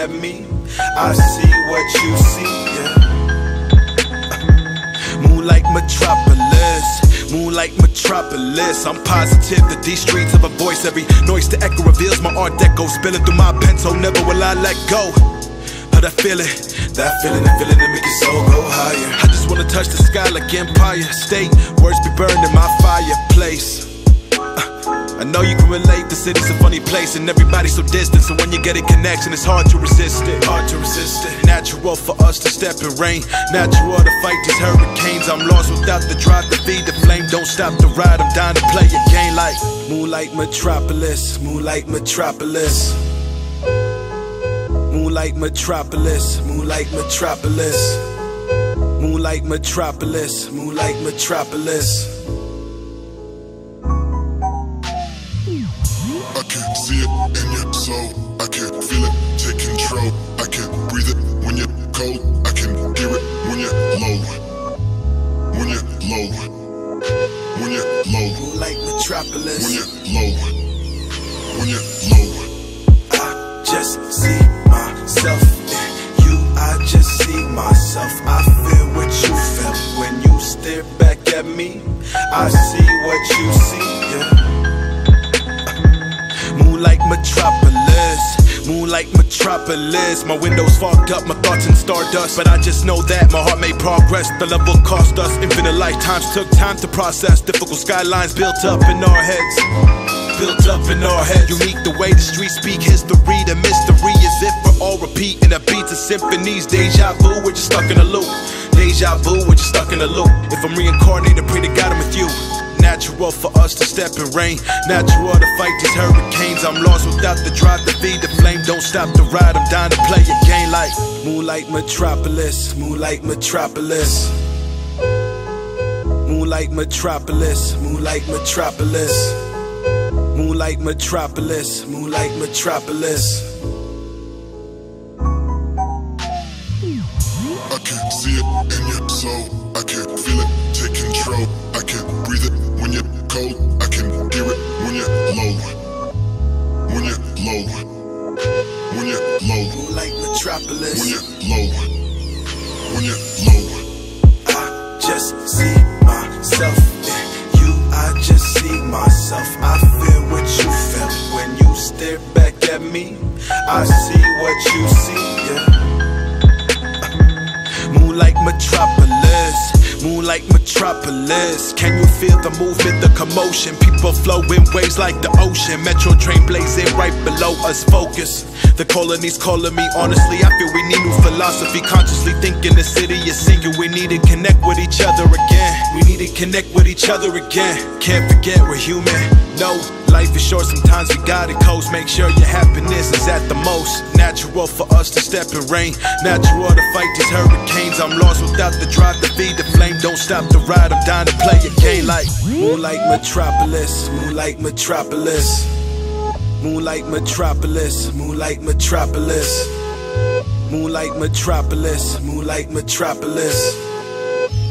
at me, I see what you see, yeah. Moonlight Metropolis, Moonlight Metropolis. I'm positive that these streets have a voice. Every noise to echo reveals my art deco. Spilling through my pen, so never will I let go. But I feel it, that feeling, the feeling that make your soul go higher. I just wanna touch the sky like empire state. Words be burned in my fireplace. I know you can relate, the city's a funny place and everybody's so distant, so when you get a connection it's hard to resist it, hard to resist it. Natural for us to step in rain, natural to fight these hurricanes. I'm lost without the drive to feed the flame. Don't stop the ride, I'm dying to play a game like Moonlight Metropolis, Moonlight Metropolis, Moonlight Metropolis, Moonlight Metropolis, Moonlight Metropolis, Moonlight Metropolis. I can see it in your soul, I can feel it, take control. I can breathe it when you're cold, I can hear it when you're low, when you're low, when you're low. Moonlight Metropolis, when you're low, when you're low. I just see myself in you, I just see myself. I feel what you felt when you stare back at me, I see what you see, yeah. Moonlight Metropolis, Moonlight Metropolis. My windows fogged up, my thoughts in stardust, but I just know that my heart made progress. The love will cost us infinite lifetimes. Took time to process difficult skylines built up in our heads, built up in our heads. Unique the way the streets speak history, the mystery is if we're all repeating the beats of symphonies. Deja vu, we're just stuck in a loop. Deja vu, we're just stuck in a loop. If I'm reincarnated, pray to God I'm with you. Natural for us to step in rain, natural to fight these hurricanes. I'm lost without the drive to feed the flame. Don't stop the ride, I'm dying to play a game like Moonlight Metropolis, Moonlight Metropolis, Moonlight Metropolis, Moonlight Metropolis, Moonlight Metropolis, Moonlight Metropolis. I can see it in your soul, I can feel it, take control. I can breathe it when you're cold, I can hear it when you're low, when you're low, when you're low. Moonlight Metropolis, when you're low, when you're low. I just see myself in you, I just see myself. I feel what you felt when you stare back at me, I see what you see, yeah. Moonlight Metropolis, Moonlight Metropolis. Can you feel the movement, the commotion? People flow in waves like the ocean. Metro train blazing right below us, focus. The colonies calling me, honestly I feel we need new philosophy. Consciously thinking the city is sinking. We need to connect with each other again. We need to connect with each other again. Can't forget we're human, no. Life is short, sometimes we gotta coast. Make sure your happiness is at the most. Natural for us to step in rain, natural to fight these hurricanes. I'm lost without the drive to feed the flame. Don't stop the ride, I'm dying to play a game like Moonlight Metropolis, Moonlight Metropolis, Moonlight Metropolis, Moonlight Metropolis, Moonlight Metropolis, Moonlight Metropolis,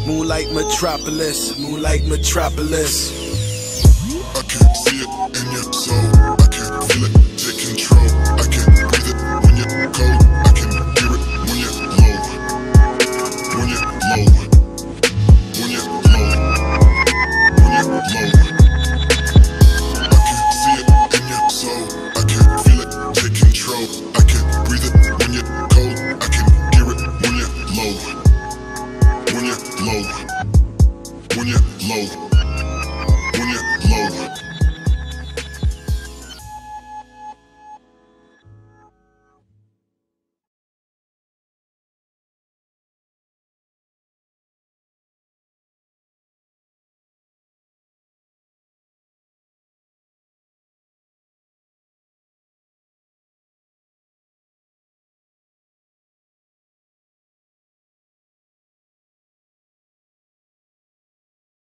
Moonlight Metropolis, Moonlight Metropolis. I can see it in your soul, I can feel it, take control. I can breathe it when you're cold, I can hear it when you're low, when you're low, when you're low, when you're low. I can see it in your soul, I can feel it, take control.